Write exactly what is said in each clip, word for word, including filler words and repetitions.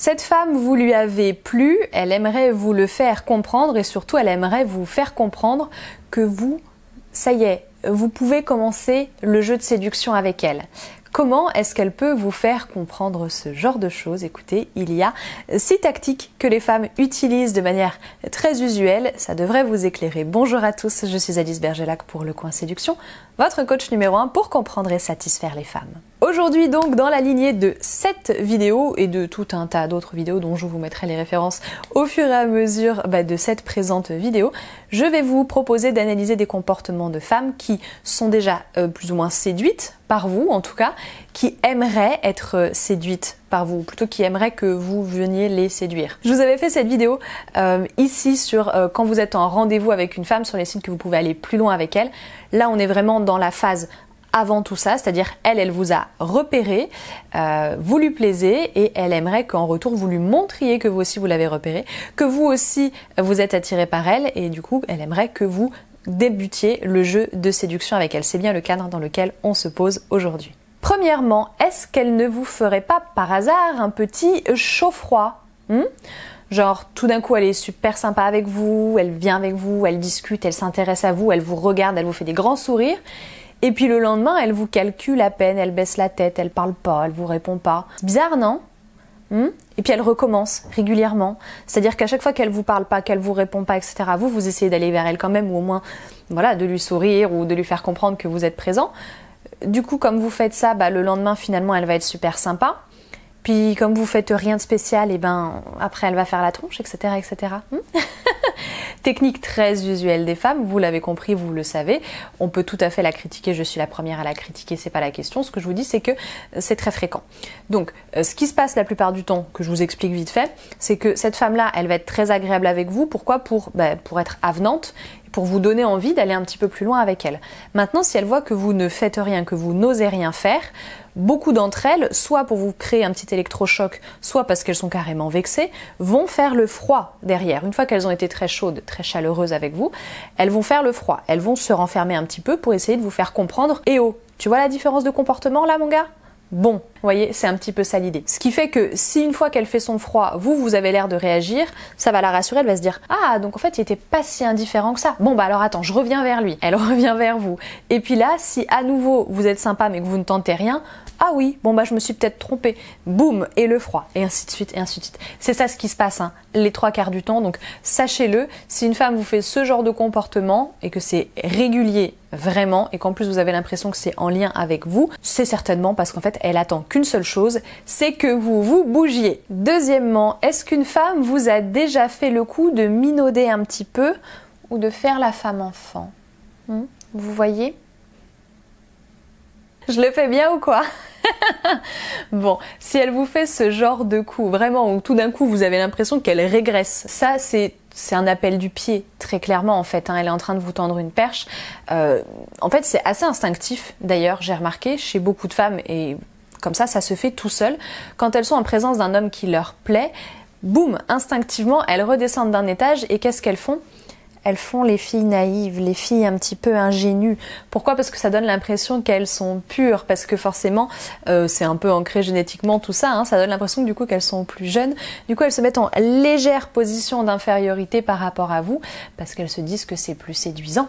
Cette femme, vous lui avez plu, elle aimerait vous le faire comprendre et surtout elle aimerait vous faire comprendre que vous, ça y est, vous pouvez commencer le jeu de séduction avec elle. Comment est-ce qu'elle peut vous faire comprendre ce genre de choses? Écoutez, il y a six tactiques que les femmes utilisent de manière très usuelle. Ça devrait vous éclairer. Bonjour à tous, je suis Alice Bergelac pour Le Coin Séduction, votre coach numéro un pour comprendre et satisfaire les femmes. Aujourd'hui donc, dans la lignée de cette vidéo et de tout un tas d'autres vidéos dont je vous mettrai les références au fur et à mesure bah, de cette présente vidéo, je vais vous proposer d'analyser des comportements de femmes qui sont déjà euh, plus ou moins séduites par vous, en tout cas, qui aimeraient être séduites par vous, plutôt qui aimeraient que vous veniez les séduire. Je vous avais fait cette vidéo euh, ici sur euh, quand vous êtes en rendez-vous avec une femme, sur les signes que vous pouvez aller plus loin avec elle. Là, on est vraiment dans la phase avant tout ça, c'est-à-dire elle, elle vous a repéré, euh, vous lui plaisez et elle aimerait qu'en retour vous lui montriez que vous aussi vous l'avez repéré, que vous aussi vous êtes attiré par elle et du coup, elle aimerait que vous débutiez le jeu de séduction avec elle. C'est bien le cadre dans lequel on se pose aujourd'hui. Premièrement, est-ce qu'elle ne vous ferait pas par hasard un petit chaud-froid ? hmm Genre tout d'un coup elle est super sympa avec vous, elle vient avec vous, elle discute, elle s'intéresse à vous, elle vous regarde, elle vous fait des grands sourires. Et puis le lendemain, elle vous calcule à peine, elle baisse la tête, elle parle pas, elle vous répond pas. C'est bizarre, non ? Hum ? Et puis elle recommence régulièrement. C'est-à-dire qu'à chaque fois qu'elle vous parle pas, qu'elle vous répond pas, et cetera, vous, vous essayez d'aller vers elle quand même, ou au moins, voilà, de lui sourire ou de lui faire comprendre que vous êtes présent. Du coup, comme vous faites ça, bah, le lendemain, finalement, elle va être super sympa. Puis comme vous faites rien de spécial, et ben après, elle va faire la tronche, et cetera, et cetera. Hum ? Technique très usuelle des femmes, vous l'avez compris, vous le savez, on peut tout à fait la critiquer, je suis la première à la critiquer, c'est pas la question, ce que je vous dis c'est que c'est très fréquent. Donc ce qui se passe la plupart du temps, que je vous explique vite fait, c'est que cette femme-là, elle va être très agréable avec vous, pourquoi ? Pour, ben, pour être avenante, pour vous donner envie d'aller un petit peu plus loin avec elle. Maintenant, si elle voit que vous ne faites rien, que vous n'osez rien faire, beaucoup d'entre elles, soit pour vous créer un petit électrochoc, soit parce qu'elles sont carrément vexées, vont faire le froid derrière. Une fois qu'elles ont été très chaudes, très chaleureuses avec vous, elles vont faire le froid. Elles vont se renfermer un petit peu pour essayer de vous faire comprendre. Eh oh, tu vois la différence de comportement là, mon gars ? Bon, vous voyez, c'est un petit peu ça l'idée. Ce qui fait que si une fois qu'elle fait son froid, vous, vous avez l'air de réagir, ça va la rassurer, elle va se dire « Ah, donc en fait, il était pas si indifférent que ça. Bon, bah alors attends, je reviens vers lui. » Elle revient vers vous. Et puis là, si à nouveau, vous êtes sympa mais que vous ne tentez rien, « Ah oui, bon bah je me suis peut-être trompée. » Boum, et le froid, et ainsi de suite, et ainsi de suite. C'est ça ce qui se passe, hein, les trois quarts du temps. Donc sachez-le, si une femme vous fait ce genre de comportement et que c'est régulier, vraiment, et qu'en plus vous avez l'impression que c'est en lien avec vous, c'est certainement parce qu'en fait elle attend qu'une seule chose, c'est que vous vous bougiez. Deuxièmement, est-ce qu'une femme vous a déjà fait le coup de minauder un petit peu ou de faire la femme enfant ? Hum, vous voyez ? Je le fais bien ou quoi ? Bon, si elle vous fait ce genre de coup, vraiment, où tout d'un coup vous avez l'impression qu'elle régresse, ça c'est c'est un appel du pied, très clairement en fait, hein. Elle est en train de vous tendre une perche. Euh, en fait, c'est assez instinctif d'ailleurs, j'ai remarqué, chez beaucoup de femmes, et comme ça, ça se fait tout seul. Quand elles sont en présence d'un homme qui leur plaît, boum, instinctivement, elles redescendent d'un étage et qu'est-ce qu'elles font ? Elles font les filles naïves, les filles un petit peu ingénues. Pourquoi ? Parce que ça donne l'impression qu'elles sont pures, parce que forcément, euh, c'est un peu ancré génétiquement tout ça, hein, ça donne l'impression du coup qu'elles sont plus jeunes. Du coup, elles se mettent en légère position d'infériorité par rapport à vous, parce qu'elles se disent que c'est plus séduisant.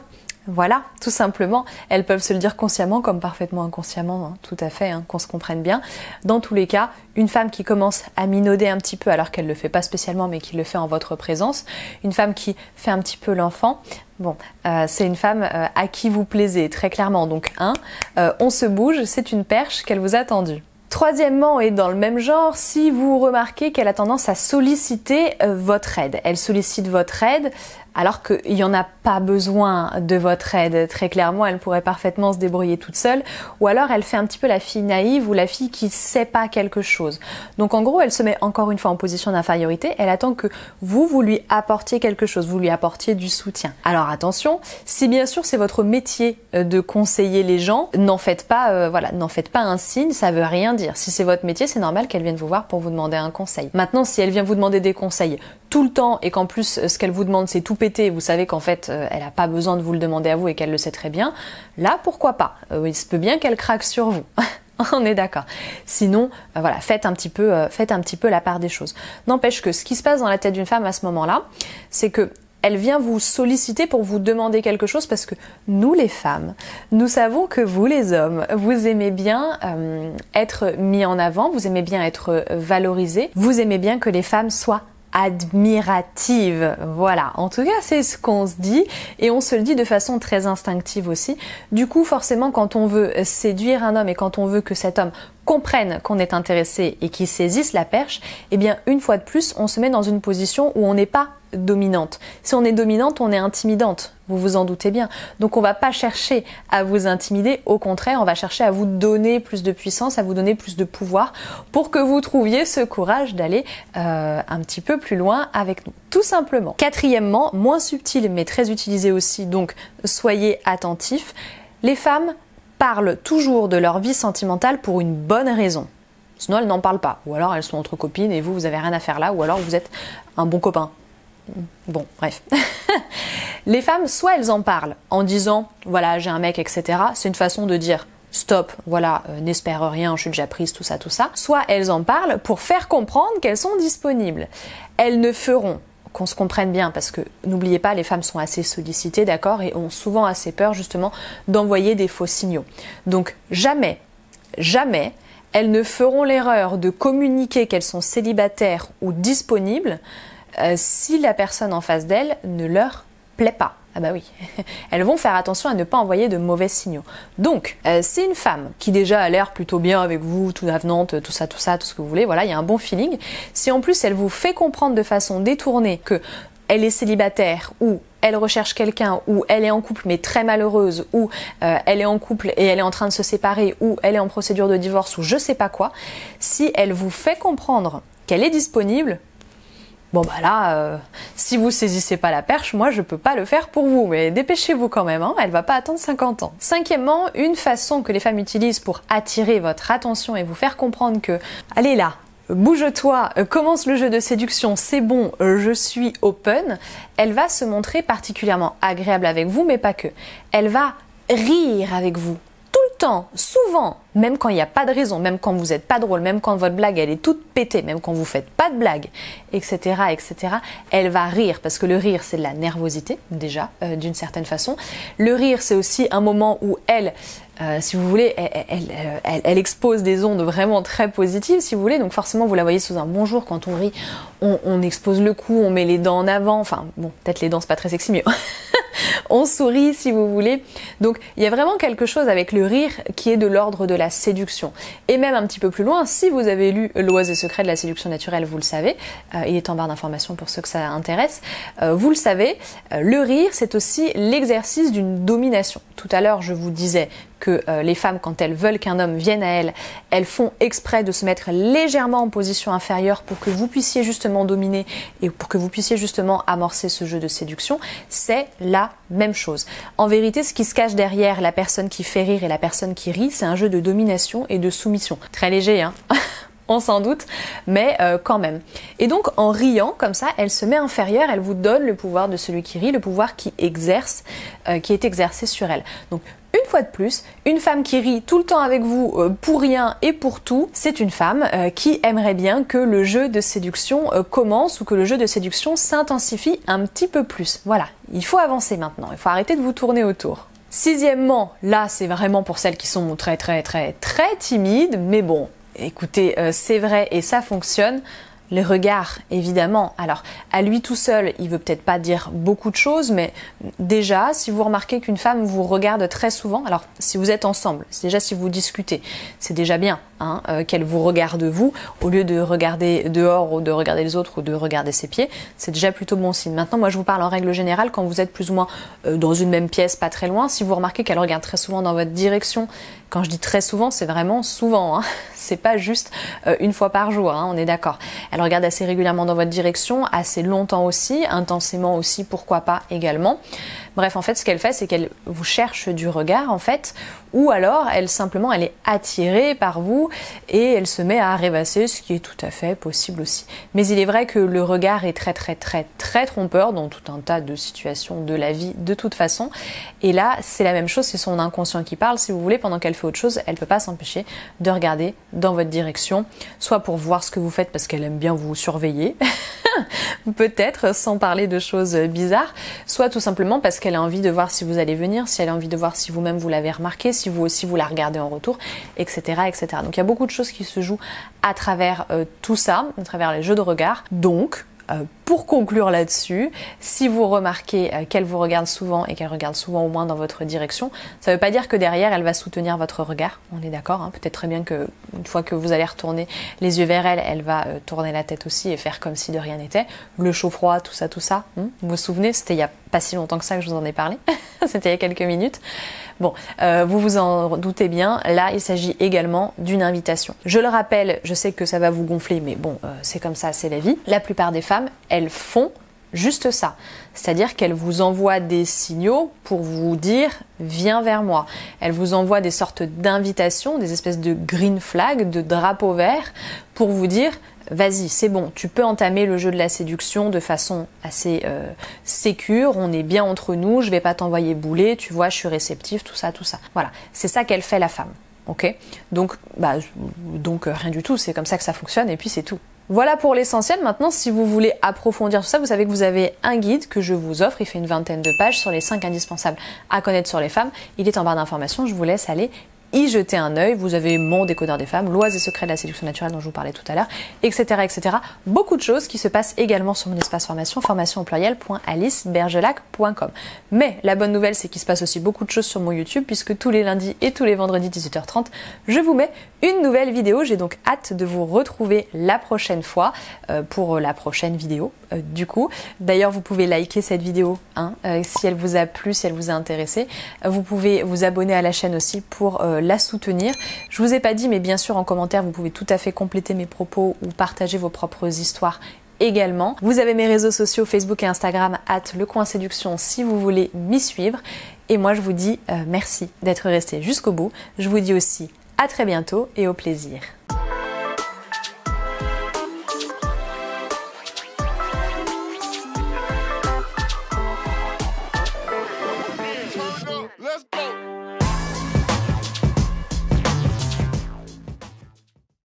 Voilà, tout simplement. Elles peuvent se le dire consciemment comme parfaitement inconsciemment, hein, tout à fait, hein, qu'on se comprenne bien. Dans tous les cas, une femme qui commence à minauder un petit peu alors qu'elle ne le fait pas spécialement mais qui le fait en votre présence, une femme qui fait un petit peu l'enfant, bon, euh, c'est une femme euh, à qui vous plaisez, très clairement. Donc, un, euh, on se bouge, c'est une perche qu'elle vous a tendue. Troisièmement, et dans le même genre, si vous remarquez qu'elle a tendance à solliciter votre aide, elle sollicite votre aide alors qu'il n'y en a pas besoin de votre aide, très clairement, elle pourrait parfaitement se débrouiller toute seule, ou alors elle fait un petit peu la fille naïve ou la fille qui ne sait pas quelque chose. Donc en gros, elle se met encore une fois en position d'infériorité, elle attend que vous, vous lui apportiez quelque chose, vous lui apportiez du soutien. Alors attention, si bien sûr c'est votre métier de conseiller les gens, n'en faites pas, euh, voilà, n'en faites pas un signe, ça veut rien dire. Si c'est votre métier, c'est normal qu'elle vienne vous voir pour vous demander un conseil. Maintenant, si elle vient vous demander des conseils tout le temps et qu'en plus ce qu'elle vous demande c'est tout pété, vous savez qu'en fait euh, elle n'a pas besoin de vous le demander à vous et qu'elle le sait très bien, là pourquoi pas, euh, il se peut bien qu'elle craque sur vous. On est d'accord. Sinon, euh, voilà, faites un petit peu, euh, faites un petit peu la part des choses. N'empêche que ce qui se passe dans la tête d'une femme à ce moment-là, c'est que elle vient vous solliciter pour vous demander quelque chose, parce que nous les femmes, nous savons que vous les hommes, vous aimez bien euh, être mis en avant, vous aimez bien être valorisés, vous aimez bien que les femmes soient admirative, voilà, en tout cas c'est ce qu'on se dit, et on se le dit de façon très instinctive aussi. Du coup forcément, quand on veut séduire un homme et quand on veut que cet homme comprenne qu'on est intéressé et qu'il saisisse la perche, eh bien une fois de plus on se met dans une position où on n'est pas dominante. Si on est dominante, on est intimidante, vous vous en doutez bien. Donc on va pas chercher à vous intimider, au contraire, on va chercher à vous donner plus de puissance, à vous donner plus de pouvoir, pour que vous trouviez ce courage d'aller euh, un petit peu plus loin avec nous, tout simplement. Quatrièmement, moins subtil mais très utilisé aussi, donc soyez attentifs, les femmes parlent toujours de leur vie sentimentale pour une bonne raison. Sinon elles n'en parlent pas, ou alors elles sont entre copines et vous, vous avez rien à faire là, ou alors vous êtes un bon copain. Bon, bref. Les femmes, soit elles en parlent en disant « voilà, j'ai un mec, et cetera » C'est une façon de dire « stop, voilà, euh, n'espère rien, je suis déjà prise, tout ça, tout ça. » Soit elles en parlent pour faire comprendre qu'elles sont disponibles. Elles ne feront, qu'on se comprenne bien, parce que n'oubliez pas, les femmes sont assez sollicitées, d'accord, et ont souvent assez peur justement d'envoyer des faux signaux. Donc jamais, jamais, elles ne feront l'erreur de communiquer qu'elles sont célibataires ou disponibles Euh, si la personne en face d'elle ne leur plaît pas. Ah bah oui, elles vont faire attention à ne pas envoyer de mauvais signaux. Donc, euh, c'est une femme qui déjà a l'air plutôt bien avec vous, tout avenante, tout ça, tout ça, tout ce que vous voulez, voilà, il y a un bon feeling. Si en plus elle vous fait comprendre de façon détournée que elle est célibataire, ou elle recherche quelqu'un, ou elle est en couple mais très malheureuse, ou euh, elle est en couple et elle est en train de se séparer, ou elle est en procédure de divorce, ou je sais pas quoi, si elle vous fait comprendre qu'elle est disponible, bon bah là, euh, si vous saisissez pas la perche, moi je peux pas le faire pour vous, mais dépêchez-vous quand même, hein, elle va pas attendre cinquante ans. Cinquièmement, une façon que les femmes utilisent pour attirer votre attention et vous faire comprendre que « allez là, bouge-toi, commence le jeu de séduction, c'est bon, je suis open », elle va se montrer particulièrement agréable avec vous, mais pas que. Elle va rire avec vous. Temps, souvent, même quand il n'y a pas de raison, même quand vous n'êtes pas drôle, même quand votre blague elle est toute pétée, même quand vous ne faites pas de blague, et cetera, et cetera, elle va rire, parce que le rire c'est de la nervosité déjà, euh, d'une certaine façon. Le rire c'est aussi un moment où elle, euh, si vous voulez, elle, elle, elle, elle, elle expose des ondes vraiment très positives, si vous voulez, donc forcément vous la voyez sous un bonjour, quand on rit, on, on expose le cou, on met les dents en avant, enfin bon, peut-être les dents c'est pas très sexy, mais... on sourit si vous voulez. Donc il y a vraiment quelque chose avec le rire qui est de l'ordre de la séduction. Et même un petit peu plus loin, si vous avez lu Lois et secrets de la séduction naturelle, vous le savez, euh, il est en barre d'informations pour ceux que ça intéresse, euh, vous le savez, euh, le rire c'est aussi l'exercice d'une domination. Tout à l'heure je vous disais que euh, les femmes, quand elles veulent qu'un homme vienne à elles, elles font exprès de se mettre légèrement en position inférieure pour que vous puissiez justement dominer et pour que vous puissiez justement amorcer ce jeu de séduction. C'est la même chose. En vérité, ce qui se cache derrière la personne qui fait rire et la personne qui rit, c'est un jeu de domination et de soumission. Très léger, hein. On s'en doute, mais euh, quand même. Et donc, en riant comme ça, elle se met inférieure, elle vous donne le pouvoir de celui qui rit, le pouvoir qui exerce, euh, qui est exercé sur elle. Donc, une fois de plus, une femme qui rit tout le temps avec vous euh, pour rien et pour tout, c'est une femme euh, qui aimerait bien que le jeu de séduction euh, commence, ou que le jeu de séduction s'intensifie un petit peu plus. Voilà, il faut avancer maintenant, il faut arrêter de vous tourner autour. Sixièmement, là c'est vraiment pour celles qui sont très très très très timides, mais bon, écoutez, euh, c'est vrai et ça fonctionne. Les regards, évidemment. Alors, à lui tout seul, il veut peut-être pas dire beaucoup de choses, mais déjà, si vous remarquez qu'une femme vous regarde très souvent, alors si vous êtes ensemble, c'est déjà, si vous discutez, c'est déjà bien, hein, euh, qu'elle vous regarde vous, au lieu de regarder dehors ou de regarder les autres ou de regarder ses pieds, c'est déjà plutôt bon signe. Maintenant, moi, je vous parle en règle générale, quand vous êtes plus ou moins euh, dans une même pièce, pas très loin, si vous remarquez qu'elle regarde très souvent dans votre direction, quand je dis très souvent, c'est vraiment souvent, hein, c'est pas juste euh, une fois par jour, hein, on est d'accord. Elle regarde assez régulièrement dans votre direction, assez longtemps aussi, intensément aussi, pourquoi pas également. Bref, en fait, ce qu'elle fait, c'est qu'elle vous cherche du regard, en fait, ou alors elle simplement, elle est attirée par vous, vous et elle se met à rêvasser, ce qui est tout à fait possible aussi. Mais il est vrai que le regard est très très très très trompeur dans tout un tas de situations de la vie de toute façon. Et là, c'est la même chose, c'est son inconscient qui parle, si vous voulez, pendant qu'elle fait autre chose, elle ne peut pas s'empêcher de regarder dans votre direction, soit pour voir ce que vous faites parce qu'elle aime bien vous surveiller, peut-être, sans parler de choses bizarres, soit tout simplement parce qu'elle a envie de voir si vous allez venir, si elle a envie de voir si vous-même vous l'avez remarqué, si vous aussi vous la regardez en retour, et cetera, et cetera. Donc il y a beaucoup de choses qui se jouent à travers euh, tout ça, à travers les jeux de regard. Donc, euh, pour conclure là-dessus, si vous remarquez euh, qu'elle vous regarde souvent et qu'elle regarde souvent au moins dans votre direction, ça ne veut pas dire que derrière elle va soutenir votre regard, on est d'accord, hein, peut-être très bien qu'une fois que vous allez retourner les yeux vers elle, elle va euh, tourner la tête aussi et faire comme si de rien n'était. Le chaud-froid, tout ça, tout ça, hein, vous vous souvenez, c'était il n'y a pas si longtemps que ça que je vous en ai parlé, c'était il y a quelques minutes. Bon, euh, vous vous en doutez bien, là il s'agit également d'une invitation. Je le rappelle, je sais que ça va vous gonfler, mais bon, euh, c'est comme ça, c'est la vie. La plupart des femmes, elles font juste ça. C'est-à-dire qu'elles vous envoient des signaux pour vous dire « viens vers moi ». Elles vous envoient des sortes d'invitations, des espèces de green flag, de drapeaux verts pour vous dire « vas-y, c'est bon, tu peux entamer le jeu de la séduction de façon assez euh, sécure, on est bien entre nous, je vais pas t'envoyer bouler, tu vois, je suis réceptif, tout ça, tout ça. » Voilà, c'est ça qu'elle fait la femme. Ok, donc, bah, donc euh, rien du tout, c'est comme ça que ça fonctionne et puis c'est tout. Voilà pour l'essentiel. Maintenant, si vous voulez approfondir tout ça, vous savez que vous avez un guide que je vous offre. Il fait une vingtaine de pages sur les cinq indispensables à connaître sur les femmes. Il est en barre d'informations. Je vous laisse aller y jeter un œil. Vous avez mon décodeur des femmes, Lois et secrets de la séduction naturelle dont je vous parlais tout à l'heure, et cetera, et cetera. Beaucoup de choses qui se passent également sur mon espace formation, formation au pluriel point alice bergelac point com. Mais la bonne nouvelle, c'est qu'il se passe aussi beaucoup de choses sur mon YouTube puisque tous les lundis et tous les vendredis dix-huit heures trente, je vous mets une nouvelle vidéo. J'ai donc hâte de vous retrouver la prochaine fois euh, pour la prochaine vidéo. Euh, du coup, d'ailleurs, vous pouvez liker cette vidéo hein, euh, si elle vous a plu, si elle vous a intéressé. Vous pouvez vous abonner à la chaîne aussi pour euh, la soutenir. Je vous ai pas dit, mais bien sûr en commentaire vous pouvez tout à fait compléter mes propos ou partager vos propres histoires également. Vous avez mes réseaux sociaux Facebook et Instagram arobase le coin séduction si vous voulez m'y suivre. Et moi je vous dis euh, merci d'être resté jusqu'au bout. Je vous dis aussi à très bientôt et au plaisir.